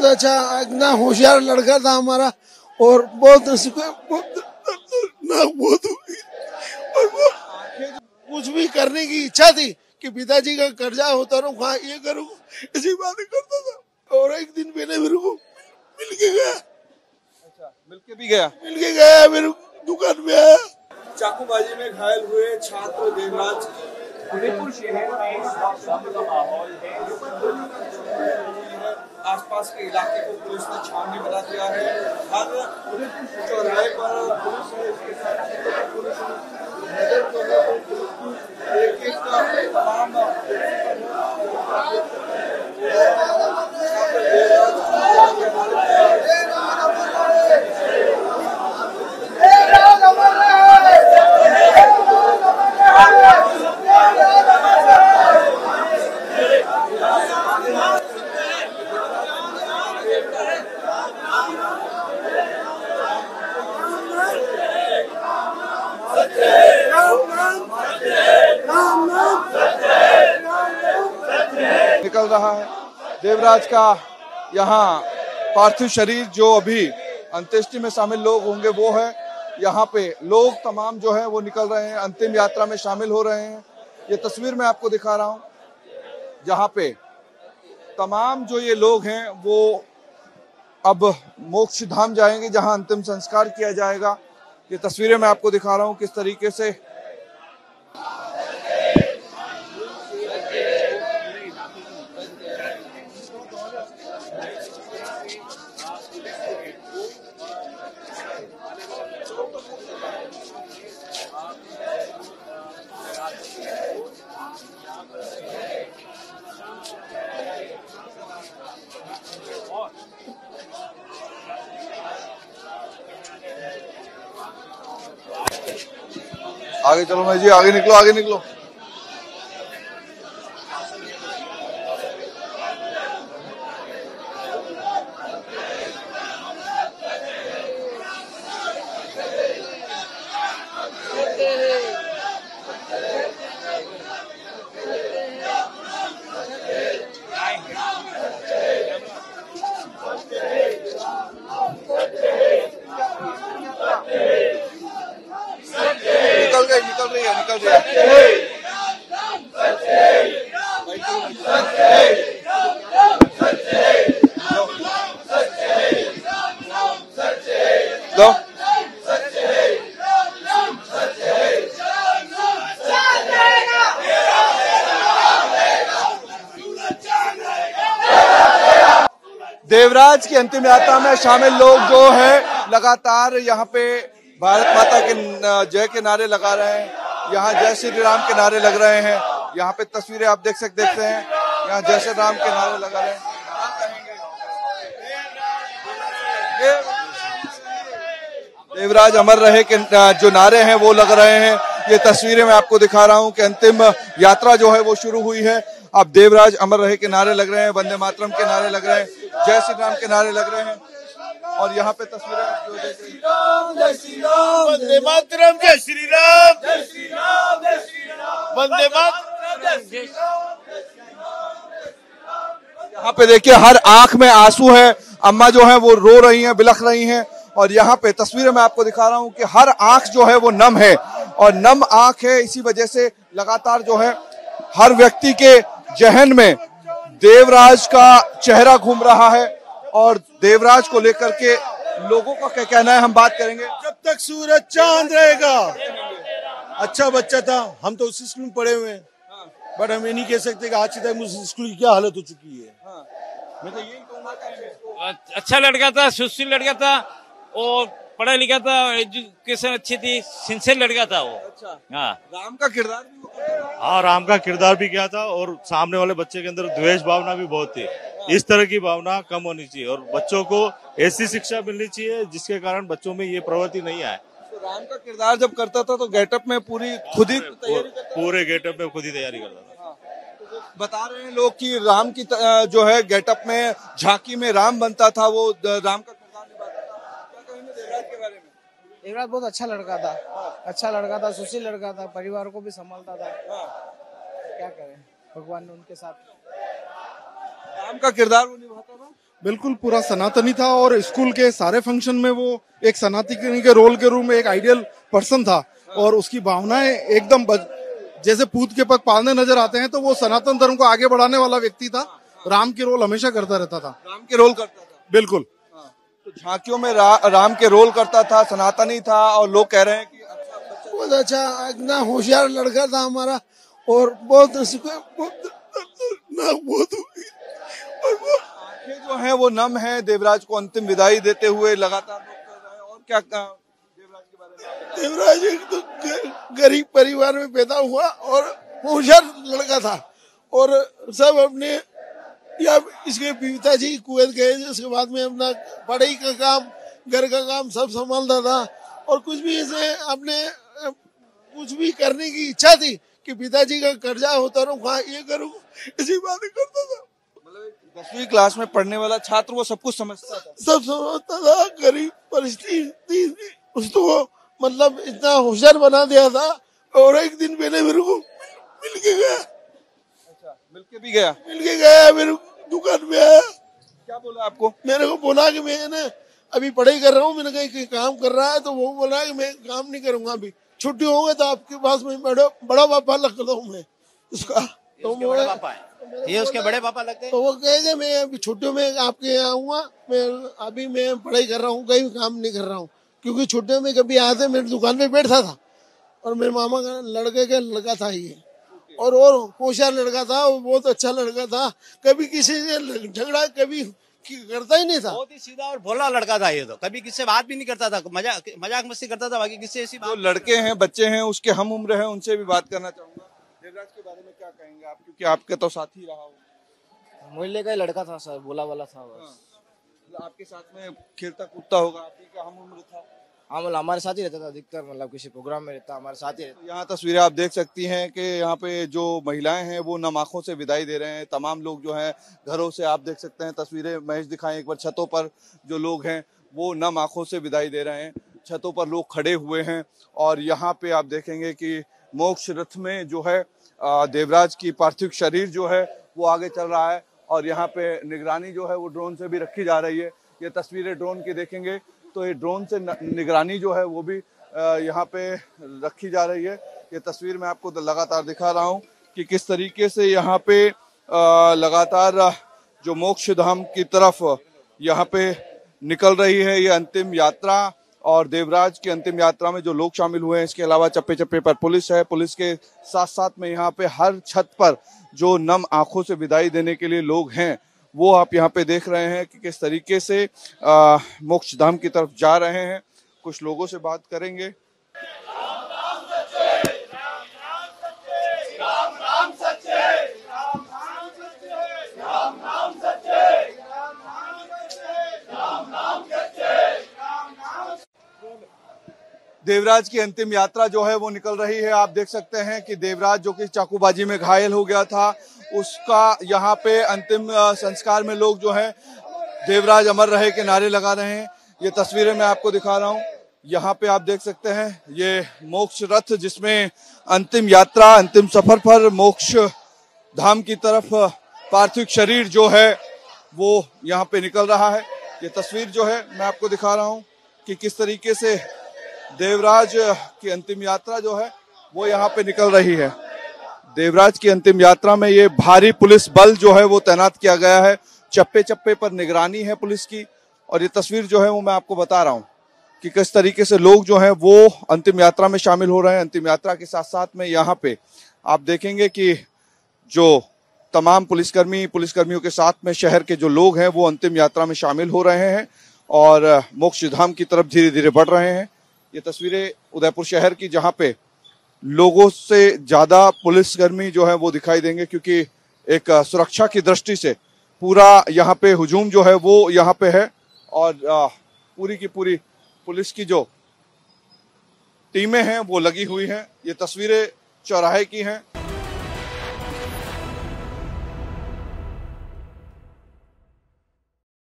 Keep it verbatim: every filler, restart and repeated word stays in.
बहुत अच्छा, इतना होशियार लड़का था हमारा, और बहुत बहुत कुछ भी करने की इच्छा थी कि पिताजी का कर्जा होता रहूं, ये करूं, ऐसी बातें करता था। और एक दिन पहले मेरे को मिल के गया। अच्छा, मिल के भी गया? मिल के गया, मेरे दुकान में आया। चाकूबाजी में घायल हुए छात्र देवराज की उदयपुर शहर में का माहौल है, आसपास के इलाके को पुलिस ने छानने बना दिया है। हर चौराहे पर पुलिस है, इसके साथ पुलिस नजर तो है, एक एक का तमाम निकल रहा है। देवराज का यहाँ पार्थिव शरीर जो अभी अंत्येष्टि में शामिल लोग होंगे वो है। यहाँ पे लोग तमाम जो है वो निकल रहे हैं, अंतिम यात्रा में शामिल हो रहे हैं। ये तस्वीर मैं आपको दिखा रहा हूँ, जहाँ पे तमाम जो ये लोग हैं वो अब मोक्ष धाम जाएंगे, जहाँ अंतिम संस्कार किया जाएगा। ये तस्वीरें मैं आपको दिखा रहा हूँ किस तरीके से आगे चलो भाई जी, आगे निकलो, आगे निकलो। निकल गया। दो देवराज की अंतिम यात्रा में शामिल लोग जो है लगातार यहाँ पे भारत माता के जय के नारे लगा रहे हैं, यहाँ जय श्री राम के नारे लग रहे हैं। यहाँ पे तस्वीरें आप देख सकते देखते हैं, यहाँ जय श्री राम के नारे लगा रहे हैं। देवराज अमर रहे के जो नारे हैं वो लग रहे हैं। ये तस्वीरें मैं आपको दिखा रहा हूँ कि अंतिम यात्रा जो है वो शुरू हुई है। अब देवराज अमर रहे के नारे लग रहे हैं, वंदे मातरम के नारे लग रहे हैं, जय श्री राम के नारे लग रहे हैं। और यहाँ पे तस्वीरें आप जो देख रहे हैं, जय श्री राम, वंदे मातरम, जय श्री राम, जय श्री राम, जय श्री राम, वंदे मातरम, जय श्री राम। यहाँ पे देखिए हर आंख में आंसू है, अम्मा जो है वो रो रही हैं, बिलख रही हैं। और यहाँ पे तस्वीरें मैं आपको दिखा रहा हूँ कि हर आंख जो है वो नम है, और नम आंख है, इसी वजह से लगातार जो है हर व्यक्ति के जहन में देवराज का चेहरा घूम रहा है। और देवराज को लेकर के लोगों का क्या कहना है हम बात करेंगे। जब तक सूरज चांद रहेगा। अच्छा बच्चा था, हम तो उस स्कूल में पढ़े हुए हैं, बट हम ये नहीं कह सकते कि आज तक उस स्कूल की क्या हालत हो चुकी है। हाँ। मैं तो यही कहूँगा कि अच्छा लड़का था, सुशील लड़का था, और पढ़ा लिखा था, एजुकेशन अच्छी थी, सिंसियर लड़का था वो। अच्छा। हाँ, राम का किरदार भी, हाँ राम का किरदार भी क्या था, और सामने वाले बच्चे के अंदर द्वेष भावना भी बहुत थी। इस तरह की भावना कम होनी चाहिए और बच्चों को ऐसी शिक्षा मिलनी चाहिए जिसके कारण बच्चों में ये प्रवृत्ति नहीं आए। तो राम का किरदार जब करता था तो गेटअप में पूरी खुद ही पूरे गेटअप में खुद ही तैयारी करता था। हाँ। तो बता रहे हैं लोग कि राम की जो है गेटअप में झांकी में राम बनता था, वो राम का किरदार निभाता था। क्या कहेंगे देवराज के बारे में? देवराज बहुत अच्छा लड़का था। हाँ। अच्छा लड़का था, सुशील लड़का था, परिवार को भी संभालता था। क्या करें, भगवान ने उनके साथ राम का किरदार वो निभाता था। बिल्कुल पूरा सनातनी था और स्कूल के सारे फंक्शन में वो एक सनातनी के रोल के रूप में एक आइडियल पर्सन था और उसकी भावनाएं एकदम बज... जैसे पूत के पग पालने नजर आते हैं, तो वो सनातन धर्म को आगे बढ़ाने वाला व्यक्ति था। राम के रोल हमेशा करता रहता था, राम के रोल करता था बिल्कुल। तो झांकियों में रा, राम के रोल करता था, सनातनी था और लोग कह रहे हैं कि बहुत अच्छा इतना होशियार लड़का था हमारा और बहुत बहुत जो है वो नम है। देवराज को अंतिम विदाई देते हुए लगातार और क्या देवराज तो गरीब परिवार में पैदा हुआ और होशियार लड़का था और सब अपने या इसके पिताजी कुवैत गए, उसके बाद में अपना पढ़ाई का काम, घर का काम सब संभालता था और कुछ भी इसे अपने कुछ भी करने की इच्छा थी कि पिताजी का कर्जा होता रहूंगा, ये करूँगा, इसी बात करता था। दसवीं क्लास में पढ़ने वाला छात्र वो सब कुछ समझता था, सब समझता था। गरीब परिस्थिति उसको मतलब इतना होशियार बना दिया था और एक दिन पहले मेरे को मिल के गया। अच्छा, मिल के भी गया? मिल के गया, मेरे दुकान में आया। क्या बोला आपको? मेरे को बोला कि मैंने अभी पढ़ाई कर रहा हूँ, मैंने कहीं काम कर रहा है, तो वो बोला कि मैं काम नहीं करूंगा, अभी छुट्टी होगा तो आपके पास में बड़ा पापा लगता हूँ मैं उसका। तो बड़ा पापा है ये, उसके बड़े पापा लगते हैं। तो वो कहेगा मैं अभी छुट्टियों में आपके आऊंगा, मैं अभी मैं पढ़ाई कर रहा हूँ, कहीं काम नहीं कर रहा हूँ, क्योंकि छुट्टियों में कभी आते मेरे दुकान पे बैठता था और मेरे मामा का लड़के का लड़का था ये और और होशियार लड़का था, वो बहुत अच्छा लड़का था, कभी किसी से झगड़ा कभी करता ही नहीं था, बहुत ही सीधा और भोला लड़का था ये। तो कभी किसी से बात भी नहीं करता था, मजाक मजाक मस्ती करता था, बाकी किसी ऐसी बात। लड़के हैं, बच्चे हैं, उसके हम उम्र है, उनसे भी बात करना चाहूंगा। देवराज के बारे में क्या कहेंगे आप, क्योंकि आपके तो साथी रहा हो? मोहल्ले का लड़का था सर, भोला वाला था, आपके साथ में खेलता कूदता होगा, आपकी क्या हम उम्र था? हाँ, हमारे साथ ही रहता था अधिकतर, मतलब किसी प्रोग्राम में रहता, हमारे साथ ही रहता। यहाँ तस्वीरें आप देख सकती हैं कि यहाँ पे जो महिलाएं हैं वो नम आंखों से विदाई दे रहे हैं। तमाम लोग जो हैं घरों से, आप देख सकते हैं तस्वीरें महेश दिखाएं एक बार, छतों पर जो लोग हैं वो नम आंखों से विदाई दे रहे हैं, छतों पर लोग खड़े हुए हैं। और यहाँ पे आप देखेंगे कि मोक्ष रथ में जो है देवराज की पार्थिव शरीर जो है वो आगे चल रहा है और यहाँ पे निगरानी जो है वो ड्रोन से भी रखी जा रही है। ये तस्वीरें ड्रोन की देखेंगे तो ये ड्रोन से निगरानी जो है वो भी यहाँ पे रखी जा रही है। ये तस्वीर मैं आपको लगातार दिखा रहा हूँ कि किस तरीके से यहाँ पे लगातार जो मोक्ष धाम की तरफ यहाँ पे निकल रही है ये अंतिम यात्रा। और देवराज की अंतिम यात्रा में जो लोग शामिल हुए हैं, इसके अलावा चप्पे चप्पे पर पुलिस है, पुलिस के साथ साथ में यहाँ पे हर छत पर जो नम आंखों से विदाई देने के लिए लोग हैं वो आप यहाँ पे देख रहे हैं कि किस तरीके से मोक्ष धाम की तरफ जा रहे हैं। कुछ लोगों से बात करेंगे। देवराज की अंतिम यात्रा जो है वो निकल रही है। आप देख सकते हैं कि देवराज जो कि चाकूबाजी में घायल हो गया था, उसका यहाँ पे अंतिम संस्कार में लोग जो हैं देवराज अमर रहे के नारे लगा रहे हैं। ये तस्वीरें मैं आपको दिखा रहा हूँ। यहाँ पे आप देख सकते हैं ये मोक्ष रथ, जिसमें अंतिम यात्रा, अंतिम सफर पर मोक्ष धाम की तरफ पार्थिव शरीर जो है वो यहाँ पे निकल रहा है। ये तस्वीर जो है मैं आपको दिखा रहा हूँ कि किस तरीके से देवराज की अंतिम यात्रा जो है वो यहाँ पे निकल रही है। देवराज की अंतिम यात्रा में ये भारी पुलिस बल जो है वो तैनात किया गया है, चप्पे चप्पे पर निगरानी है पुलिस की। और ये तस्वीर जो है वो मैं आपको बता रहा हूँ कि किस तरीके से लोग जो हैं वो अंतिम यात्रा में शामिल हो रहे हैं। अंतिम यात्रा के साथ साथ में यहाँ पे आप देखेंगे कि जो तमाम पुलिसकर्मी पुलिसकर्मियों के साथ में शहर के जो लोग हैं वो अंतिम यात्रा में शामिल हो रहे हैं और मोक्ष धाम की तरफ धीरे धीरे बढ़ रहे हैं। ये तस्वीरें उदयपुर शहर की, जहाँ पे लोगों से ज़्यादा पुलिसकर्मी जो है वो दिखाई देंगे, क्योंकि एक सुरक्षा की दृष्टि से पूरा यहाँ पे हुजूम जो है वो यहाँ पे है। और पूरी की पूरी पुलिस की जो टीमें हैं वो लगी हुई हैं। ये तस्वीरें चौराहे की हैं।